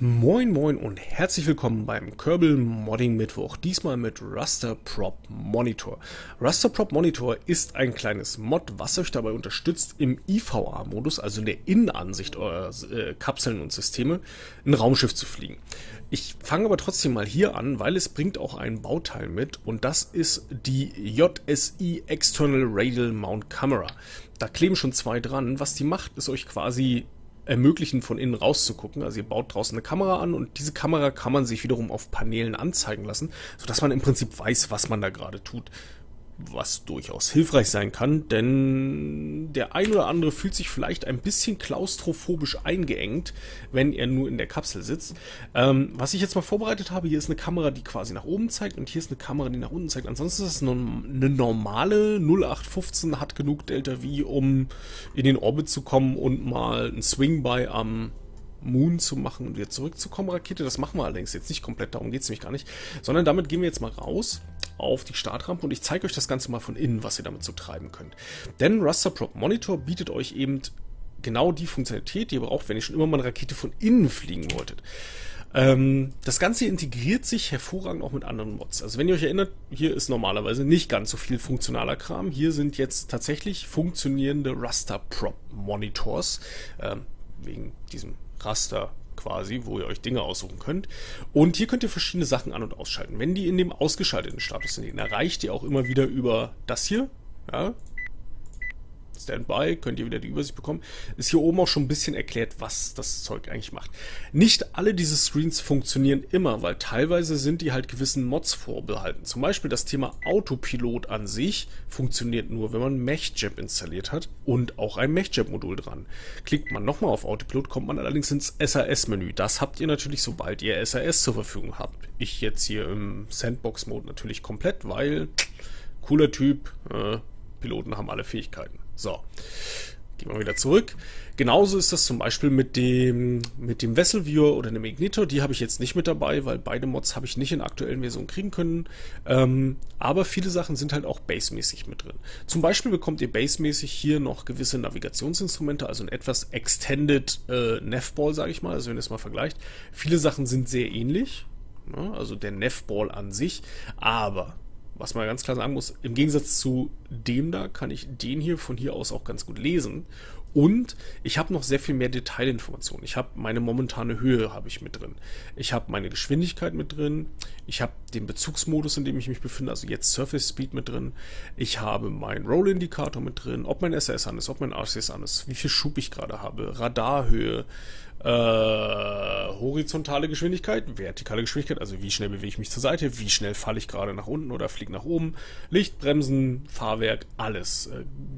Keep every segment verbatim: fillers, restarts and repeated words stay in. Moin moin und herzlich willkommen beim Kerbal Modding Mittwoch, diesmal mit RasterPropMonitor. RasterPropMonitor ist ein kleines Mod, was euch dabei unterstützt, im I V A-Modus, also in der Innenansicht eurer äh, Kapseln und Systeme, ein Raumschiff zu fliegen. Ich fange aber trotzdem mal hier an, weil es bringt auch ein Bauteil mit und das ist die J S I External Radial Mount Camera. Da kleben schon zwei dran. Was die macht, ist euch quasi ermöglichen, von innen rauszugucken. Also ihr baut draußen eine Kamera an und diese Kamera kann man sich wiederum auf Paneelen anzeigen lassen, sodass man im Prinzip weiß, was man da gerade tut. Was durchaus hilfreich sein kann, denn der ein oder andere fühlt sich vielleicht ein bisschen klaustrophobisch eingeengt, wenn er nur in der Kapsel sitzt. Ähm, was ich jetzt mal vorbereitet habe, hier ist eine Kamera, die quasi nach oben zeigt und hier ist eine Kamera, die nach unten zeigt. Ansonsten ist es eine normale null acht fünfzehn, hat genug Delta-V, um in den Orbit zu kommen und mal einen Swing-By am Moon zu machen und wieder zurückzukommen, Rakete. Das machen wir allerdings jetzt nicht komplett, darum geht es nämlich gar nicht, sondern damit gehen wir jetzt mal raus auf die Startrampe und ich zeige euch das Ganze mal von innen, was ihr damit so treiben könnt. Denn RasterPropMonitor bietet euch eben genau die Funktionalität, die ihr braucht, wenn ihr schon immer mal eine Rakete von innen fliegen wolltet. Ähm, das Ganze integriert sich hervorragend auch mit anderen Mods. Also wenn ihr euch erinnert, hier ist normalerweise nicht ganz so viel funktionaler Kram. Hier sind jetzt tatsächlich funktionierende RasterPropMonitors, ähm, wegen diesem Raster quasi, wo ihr euch Dinge aussuchen könnt. Und hier könnt ihr verschiedene Sachen an- und ausschalten. Wenn die in dem ausgeschalteten Status sind, den erreicht ihr auch immer wieder über das hier. Ja. Standby, könnt ihr wieder die Übersicht bekommen. Ist hier oben auch schon ein bisschen erklärt, was das Zeug eigentlich macht. Nicht alle diese Screens funktionieren immer, weil teilweise sind die halt gewissen Mods vorbehalten. Zum Beispiel das Thema Autopilot an sich funktioniert nur, wenn man MechJeb installiert hat und auch ein MechJeb-Modul dran. Klickt man nochmal auf Autopilot, kommt man allerdings ins S R S-Menü. Das habt ihr natürlich, sobald ihr S R S zur Verfügung habt. Ich jetzt hier im Sandbox-Mode natürlich komplett, weil cooler Typ, äh, Piloten haben alle Fähigkeiten. So, gehen wir wieder zurück. Genauso ist das zum Beispiel mit dem, mit dem Vessel View oder dem Ignitor. Die habe ich jetzt nicht mit dabei, weil beide Mods habe ich nicht in aktuellen Versionen kriegen können. Ähm, aber viele Sachen sind halt auch basemäßig mit drin. Zum Beispiel bekommt ihr basemäßig hier noch gewisse Navigationsinstrumente, also ein etwas extended äh, Navball, sage ich mal, also wenn ihr es mal vergleicht. Viele Sachen sind sehr ähnlich, ne? Also der Navball an sich, aber was man ganz klar sagen muss, im Gegensatz zu dem da kann ich den hier von hier aus auch ganz gut lesen. Und ich habe noch sehr viel mehr Detailinformationen. Ich habe meine momentane Höhe habe ich mit drin. Ich habe meine Geschwindigkeit mit drin. Ich habe den Bezugsmodus, in dem ich mich befinde, also jetzt Surface Speed mit drin. Ich habe meinen Roll-Indikator mit drin, ob mein S R S an ist, ob mein R C S an ist, wie viel Schub ich gerade habe, Radarhöhe, äh, horizontale Geschwindigkeit, vertikale Geschwindigkeit, also wie schnell bewege ich mich zur Seite, wie schnell falle ich gerade nach unten oder fliege nach oben, Licht, Bremsen, Fahrwerk, alles.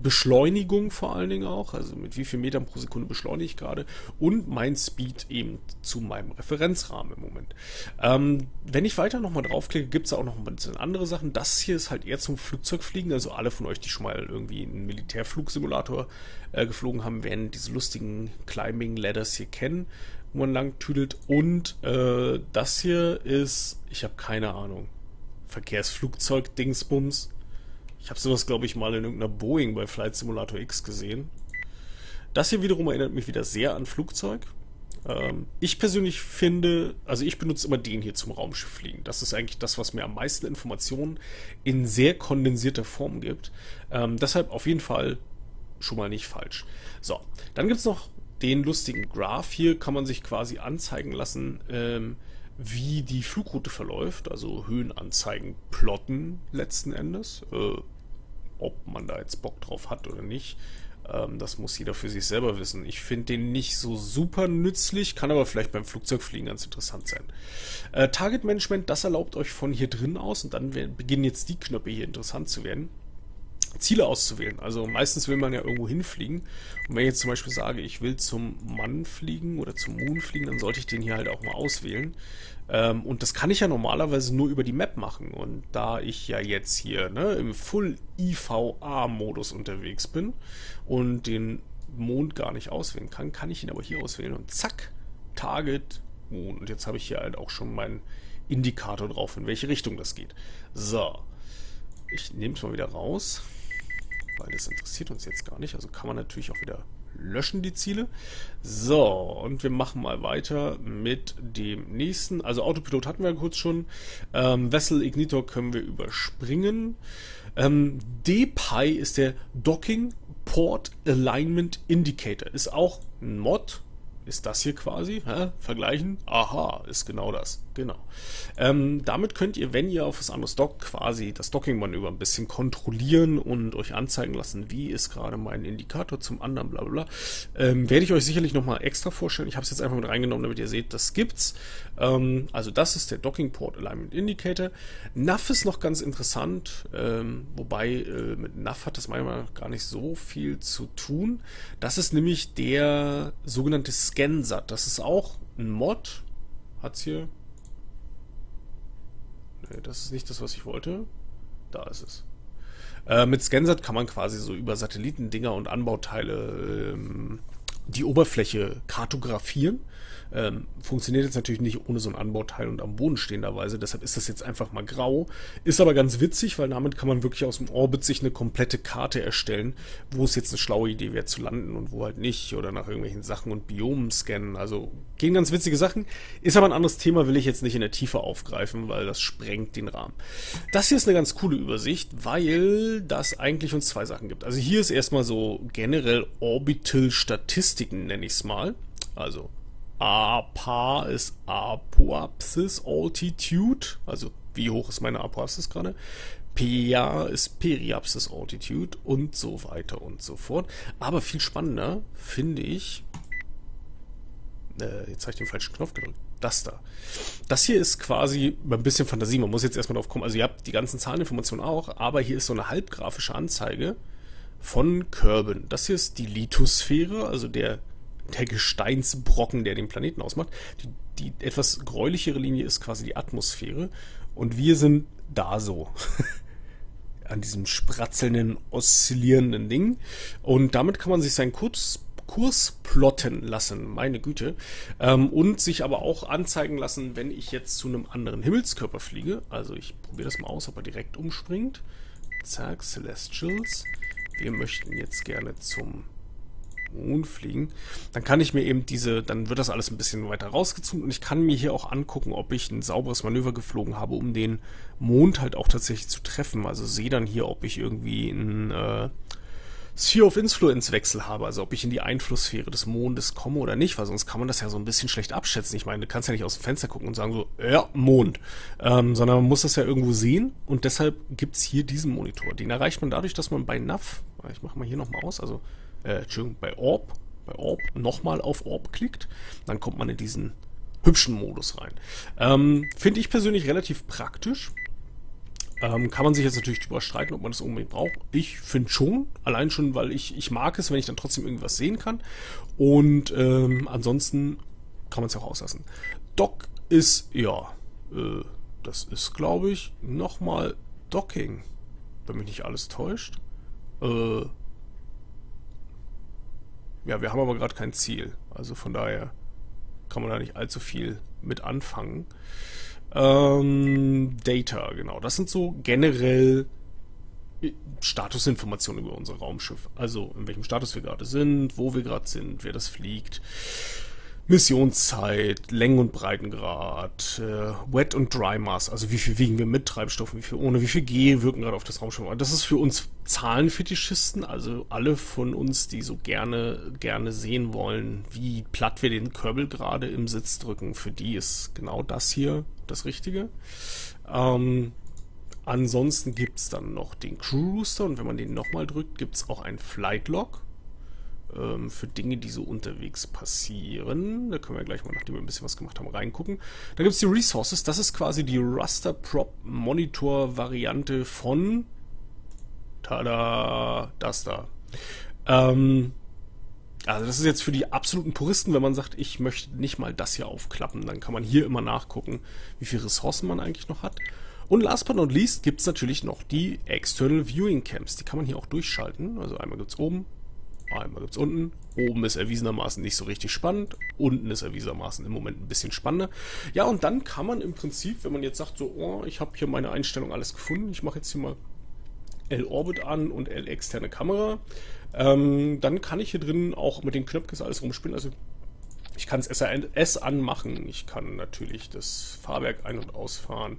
Beschleunigung vor allen Dingen auch, also mit wie viel Metern pro Sekunde beschleunige ich gerade und mein Speed eben zu meinem Referenzrahmen im Moment. Ähm, wenn ich weiter nochmal draufklicke, gibt es auch noch ein bisschen andere Sachen. Das hier ist halt eher zum Flugzeugfliegen, also alle von euch, die schon mal irgendwie einen Militärflugsimulator äh, geflogen haben, werden diese lustigen Climbing Ladders hier kennen, wo man lang tüdelt. Und äh, das hier ist, ich habe keine Ahnung, Verkehrsflugzeug-Dingsbums. Ich habe sowas, glaube ich, mal in irgendeiner Boeing bei Flight Simulator X gesehen. Das hier wiederum erinnert mich wieder sehr an Flugzeug. Ähm, ich persönlich finde, also ich benutze immer den hier zum Raumschiff fliegen. Das ist eigentlich das, was mir am meisten Informationen in sehr kondensierter Form gibt. Ähm, deshalb auf jeden Fall schon mal nicht falsch. So, dann gibt es noch den lustigen Graph. Hier kann man sich quasi anzeigen lassen, ähm, wie die Flugroute verläuft. Also Höhenanzeigen plotten letzten Endes. Äh, ob man da jetzt Bock drauf hat oder nicht. Das muss jeder für sich selber wissen. Ich finde den nicht so super nützlich, kann aber vielleicht beim Flugzeugfliegen ganz interessant sein. Äh, Target Management, das erlaubt euch von hier drin aus, und dann beginnen jetzt die Knöpfe hier interessant zu werden, Ziele auszuwählen. Also meistens will man ja irgendwo hinfliegen. Und wenn ich jetzt zum Beispiel sage, ich will zum Mann fliegen oder zum Moon fliegen, dann sollte ich den hier halt auch mal auswählen. Ähm, und das kann ich ja normalerweise nur über die Map machen. Und da ich ja jetzt hier ne, im Full-I V A-Modus unterwegs bin und den Mond gar nicht auswählen kann, kann ich ihn aber hier auswählen. Und zack, Target Mond. Und jetzt habe ich hier halt auch schon meinen Indikator drauf, in welche Richtung das geht. So, ich nehme es mal wieder raus. weil das interessiert uns jetzt gar nicht. Also kann man natürlich auch wieder löschen, die Ziele. So, und wir machen mal weiter mit dem nächsten. Also Autopilot hatten wir kurz schon. Ähm, Vessel Ignitor können wir überspringen. Ähm, D P I ist der Docking Port Alignment Indicator. Ist auch ein Mod. Ist das hier quasi, hä? Vergleichen, aha, ist genau das, genau. Ähm, damit könnt ihr, wenn ihr auf was anderes dockt, quasi das Docking-Manöver ein bisschen kontrollieren und euch anzeigen lassen, wie ist gerade mein Indikator zum anderen, bla bla bla. Ähm, werde ich euch sicherlich nochmal extra vorstellen. Ich habe es jetzt einfach mit reingenommen, damit ihr seht, das gibt's. Ähm, also das ist der Docking Port Alignment Indicator. N A V ist noch ganz interessant, ähm, wobei äh, mit N A V hat das manchmal gar nicht so viel zu tun. Das ist nämlich der sogenannte Scansat. Das ist auch ein Mod. Hat's hier. Nee, das ist nicht das, was ich wollte. Da ist es. Äh, mit Scansat kann man quasi so über Satellitendinger und Anbauteile ähm, die Oberfläche kartografieren. Ähm, funktioniert jetzt natürlich nicht ohne so ein Anbauteil und am Boden stehenderweise, deshalb ist das jetzt einfach mal grau. Ist aber ganz witzig, weil damit kann man wirklich aus dem Orbit sich eine komplette Karte erstellen, wo es jetzt eine schlaue Idee wäre zu landen und wo halt nicht, oder nach irgendwelchen Sachen und Biomen scannen. Also gehen ganz witzige Sachen. Ist aber ein anderes Thema, will ich jetzt nicht in der Tiefe aufgreifen, weil das sprengt den Rahmen. Das hier ist eine ganz coole Übersicht, weil das eigentlich uns zwei Sachen gibt. Also hier ist erstmal so generell Orbital-Statistiken, nenne ich es mal. Also A P A ist Apoapsis Altitude, also wie hoch ist meine Apoapsis gerade, P A ist Periapsis Altitude und so weiter und so fort. Aber viel spannender finde ich, äh, jetzt habe ich den falschen Knopf gedrückt, das da. Das hier ist quasi ein bisschen Fantasie, man muss jetzt erstmal drauf kommen, also ihr habt die ganzen Zahleninformationen auch, aber hier ist so eine halbgrafische Anzeige von Körben. Das hier ist die Lithosphäre, also der der Gesteinsbrocken, der den Planeten ausmacht. Die, die etwas gräulichere Linie ist quasi die Atmosphäre. Und wir sind da so. An diesem spratzelnden, oszillierenden Ding. Und damit kann man sich seinen Kurs, Kurs plotten lassen, meine Güte. Ähm, und sich aber auch anzeigen lassen, wenn ich jetzt zu einem anderen Himmelskörper fliege. Also ich probiere das mal aus, ob er direkt umspringt. Zack, Celestials. Wir möchten jetzt gerne zum Mond fliegen, dann kann ich mir eben diese, dann wird das alles ein bisschen weiter rausgezogen und ich kann mir hier auch angucken, ob ich ein sauberes Manöver geflogen habe, um den Mond halt auch tatsächlich zu treffen. Also sehe dann hier, ob ich irgendwie einen äh, Sphere of Influence Wechsel habe, also ob ich in die Einflusssphäre des Mondes komme oder nicht, weil sonst kann man das ja so ein bisschen schlecht abschätzen. Ich meine, du kannst ja nicht aus dem Fenster gucken und sagen so, ja, Mond, ähm, sondern man muss das ja irgendwo sehen und deshalb gibt es hier diesen Monitor. Den erreicht man dadurch, dass man bei N A V, ich mache mal hier nochmal aus, also Äh, Entschuldigung, bei Orb, bei Orb nochmal auf Orb klickt, dann kommt man in diesen hübschen Modus rein. Ähm, finde ich persönlich relativ praktisch. Ähm, kann man sich jetzt natürlich drüber streiten, ob man das unbedingt braucht. Ich finde schon, allein schon, weil ich, ich mag es, wenn ich dann trotzdem irgendwas sehen kann. Und ähm, ansonsten kann man es ja auch auslassen. Dock ist, ja, äh, das ist, glaube ich, nochmal Docking, wenn mich nicht alles täuscht. Äh, Ja, wir haben aber gerade kein Ziel. Also von daher kann man da nicht allzu viel mit anfangen. Ähm, Data, genau. Das sind so generell Statusinformationen über unser Raumschiff. Also in welchem Status wir gerade sind, wo wir gerade sind, wer das fliegt, Missionszeit, Längen- und Breitengrad, äh, Wet- und Dry-Mass, also wie viel wiegen wir mit Treibstoffen, wie viel ohne, wie viel G wirken gerade auf das Raumschiff. Das ist für uns Zahlenfetischisten, also alle von uns, die so gerne, gerne sehen wollen, wie platt wir den Körbel gerade im Sitz drücken, für die ist genau das hier das Richtige. Ähm, ansonsten gibt es dann noch den Crew Rooster und wenn man den nochmal drückt, gibt es auch einen Flight Log für Dinge, die so unterwegs passieren. Da können wir gleich mal, nachdem wir ein bisschen was gemacht haben, reingucken. Da gibt es die Resources. Das ist quasi die RasterPropMonitor-Variante von tada, das da. Ähm, also das ist jetzt für die absoluten Puristen, wenn man sagt, ich möchte nicht mal das hier aufklappen. Dann kann man hier immer nachgucken, wie viele Ressourcen man eigentlich noch hat. Und last but not least gibt es natürlich noch die External Viewing Camps. Die kann man hier auch durchschalten. Also einmal gibt es oben, einmal gibt es unten. Oben ist erwiesenermaßen nicht so richtig spannend. Unten ist erwiesenermaßen im Moment ein bisschen spannender. Ja, und dann kann man im Prinzip, wenn man jetzt sagt, so, oh, ich habe hier meine Einstellung alles gefunden, ich mache jetzt hier mal L-Orbit an und L-externe Kamera. Ähm, dann kann ich hier drin auch mit den Knöpfen alles rumspielen. Also ich kann das S R S anmachen, ich kann natürlich das Fahrwerk ein- und ausfahren,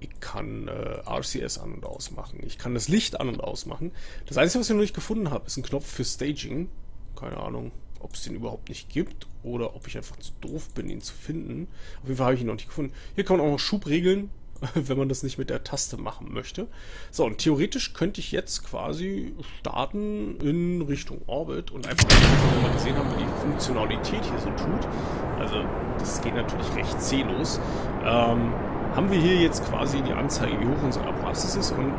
ich kann äh, R C S an- und ausmachen, ich kann das Licht an- und ausmachen. Das Einzige, was ich noch nicht gefunden habe, ist ein Knopf für Staging. Keine Ahnung, ob es den überhaupt nicht gibt oder ob ich einfach zu doof bin, ihn zu finden. Auf jeden Fall habe ich ihn noch nicht gefunden. Hier kann man auch noch Schub regeln, wenn man das nicht mit der Taste machen möchte. So, und theoretisch könnte ich jetzt quasi starten in Richtung Orbit und einfach mal gesehen haben, wie die Funktionalität hier so tut. Also, das geht natürlich recht zählos. Ähm, haben wir hier jetzt quasi die Anzeige, wie hoch unser Apoapsis ist, und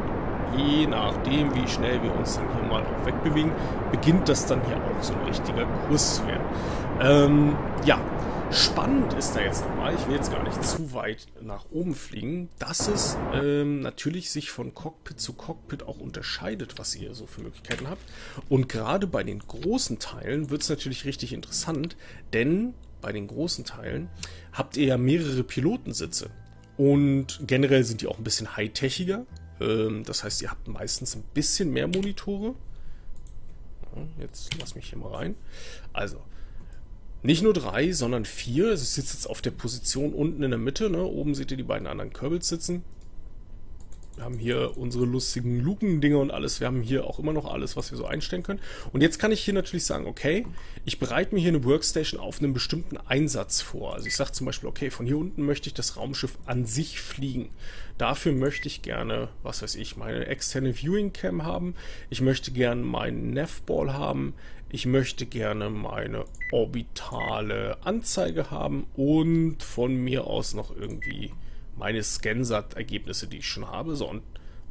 je nachdem, wie schnell wir uns dann hier mal auch wegbewegen, beginnt das dann hier auch so ein richtiger Kurs zu werden. Ähm, ja, spannend ist da jetzt nochmal, ich will jetzt gar nicht zu weit nach oben fliegen, dass es ähm, natürlich sich von Cockpit zu Cockpit auch unterscheidet, was ihr so für Möglichkeiten habt. Und gerade bei den großen Teilen wird es natürlich richtig interessant, denn bei den großen Teilen habt ihr ja mehrere Pilotensitze. Und generell sind die auch ein bisschen high-techiger. Ähm, das heißt, ihr habt meistens ein bisschen mehr Monitore. Jetzt lass mich hier mal rein. Also, nicht nur drei, sondern vier. Es sitzt jetzt auf der Position unten in der Mitte. Ne? Oben seht ihr die beiden anderen Körbels sitzen. Wir haben hier unsere lustigen Lukendinger und alles. Wir haben hier auch immer noch alles, was wir so einstellen können. Und jetzt kann ich hier natürlich sagen, okay, ich bereite mir hier eine Workstation auf einen bestimmten Einsatz vor. Also ich sage zum Beispiel, okay, von hier unten möchte ich das Raumschiff an sich fliegen. Dafür möchte ich gerne, was weiß ich, meine externe Viewing Cam haben. Ich möchte gerne meinen Navball haben. Ich möchte gerne meine orbitale Anzeige haben und von mir aus noch irgendwie meine Scansat-Ergebnisse, die ich schon habe. So, und,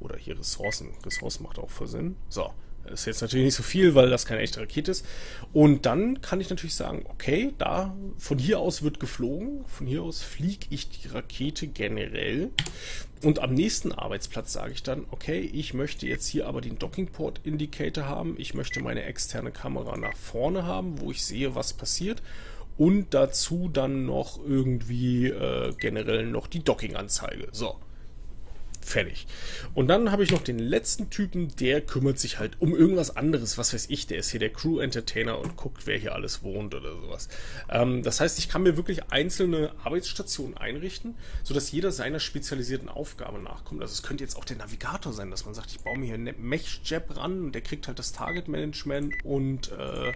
oder hier Ressourcen. Ressourcen macht auch voll Sinn. So, das ist jetzt natürlich nicht so viel, weil das keine echte Rakete ist. Und dann kann ich natürlich sagen, okay, da von hier aus wird geflogen. Von hier aus fliege ich die Rakete generell. Und am nächsten Arbeitsplatz sage ich dann, okay, ich möchte jetzt hier aber den Docking Port Indicator haben. Ich möchte meine externe Kamera nach vorne haben, wo ich sehe, was passiert. Und dazu dann noch irgendwie äh, generell noch die Docking-Anzeige. So, fertig. Und dann habe ich noch den letzten Typen, der kümmert sich halt um irgendwas anderes. Was weiß ich, der ist hier der Crew-Entertainer und guckt, wer hier alles wohnt oder sowas. Ähm, das heißt, ich kann mir wirklich einzelne Arbeitsstationen einrichten, sodass jeder seiner spezialisierten Aufgabe nachkommt. Also es könnte jetzt auch der Navigator sein, dass man sagt, ich baue mir hier einen MechJeb ran und der kriegt halt das Target-Management und äh,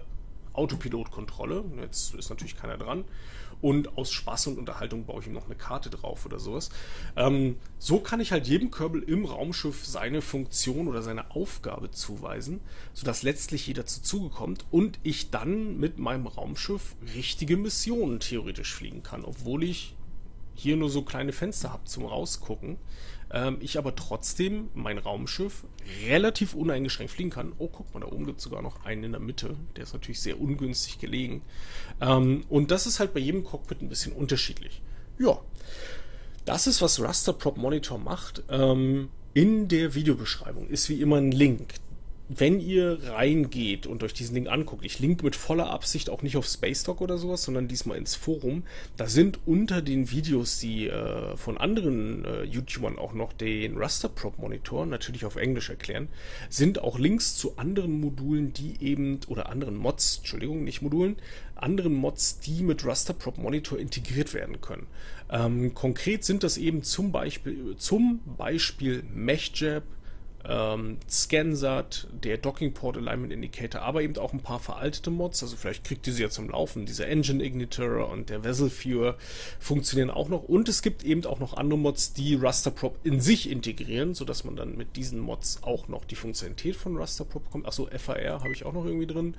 Autopilotkontrolle, jetzt ist natürlich keiner dran, und aus Spaß und Unterhaltung baue ich ihm noch eine Karte drauf oder sowas. Ähm, so kann ich halt jedem Körbel im Raumschiff seine Funktion oder seine Aufgabe zuweisen, sodass letztlich jeder zu Zuge kommt und ich dann mit meinem Raumschiff richtige Missionen theoretisch fliegen kann, obwohl ich hier nur so kleine Fenster habe zum Rausgucken. Ähm, ich aber trotzdem mein Raumschiff relativ uneingeschränkt fliegen kann. Oh, guck mal, da oben gibt es sogar noch einen in der Mitte. Der ist natürlich sehr ungünstig gelegen. Ähm, und das ist halt bei jedem Cockpit ein bisschen unterschiedlich. Ja, das ist, was RasterPropMonitor macht. Ähm, in der Videobeschreibung ist wie immer ein Link. Wenn ihr reingeht und euch diesen Link anguckt, ich linke mit voller Absicht auch nicht auf Spacetalk oder sowas, sondern diesmal ins Forum, da sind unter den Videos, die äh, von anderen äh, YouTubern auch noch den RasterPropMonitor natürlich auf Englisch erklären, sind auch Links zu anderen Modulen, die eben, oder anderen Mods, Entschuldigung, nicht Modulen, anderen Mods, die mit RasterPropMonitor integriert werden können. Ähm, konkret sind das eben zum Beispiel, zum Beispiel MechJeb, Ähm, Scansat, der Docking Port Alignment Indicator, aber eben auch ein paar veraltete Mods, also vielleicht kriegt ihr sie ja zum Laufen, dieser Engine Igniter und der Vessel Fuel funktionieren auch noch, und es gibt eben auch noch andere Mods, die RasterProp in sich integrieren, sodass man dann mit diesen Mods auch noch die Funktionalität von RasterProp bekommt. Achso, F A R habe ich auch noch irgendwie drin.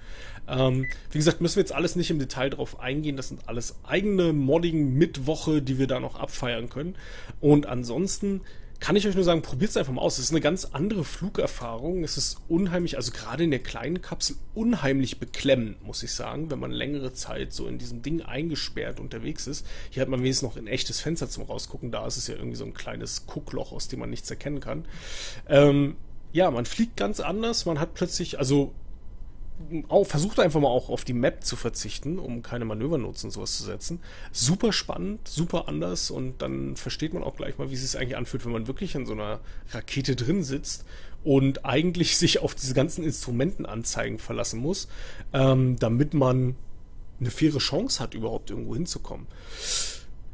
Ähm, wie gesagt, müssen wir jetzt alles nicht im Detail drauf eingehen, das sind alles eigene Modding-Mittwoche, die wir da noch abfeiern können, und ansonsten kann ich euch nur sagen, probiert es einfach mal aus. Es ist eine ganz andere Flugerfahrung. Es ist unheimlich, also gerade in der kleinen Kapsel, unheimlich beklemmend, muss ich sagen, wenn man längere Zeit so in diesem Ding eingesperrt unterwegs ist. Hier hat man wenigstens noch ein echtes Fenster zum Rausgucken. Da ist es ja irgendwie so ein kleines Guckloch, aus dem man nichts erkennen kann. Ähm, ja, man fliegt ganz anders. Man hat plötzlich, also auch, versucht einfach mal auch auf die Map zu verzichten, um keine Manöver nutzen und sowas zu setzen. Super spannend, super anders, und dann versteht man auch gleich mal, wie es sich eigentlich anfühlt, wenn man wirklich in so einer Rakete drin sitzt und eigentlich sich auf diese ganzen Instrumentenanzeigen verlassen muss, ähm, damit man eine faire Chance hat, überhaupt irgendwo hinzukommen.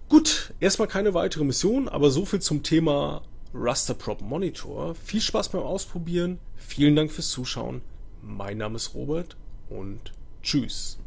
Gut, erstmal keine weitere Mission, aber so viel zum Thema RasterPropMonitor. Viel Spaß beim Ausprobieren, vielen Dank fürs Zuschauen. Mein Name ist Robert und tschüss.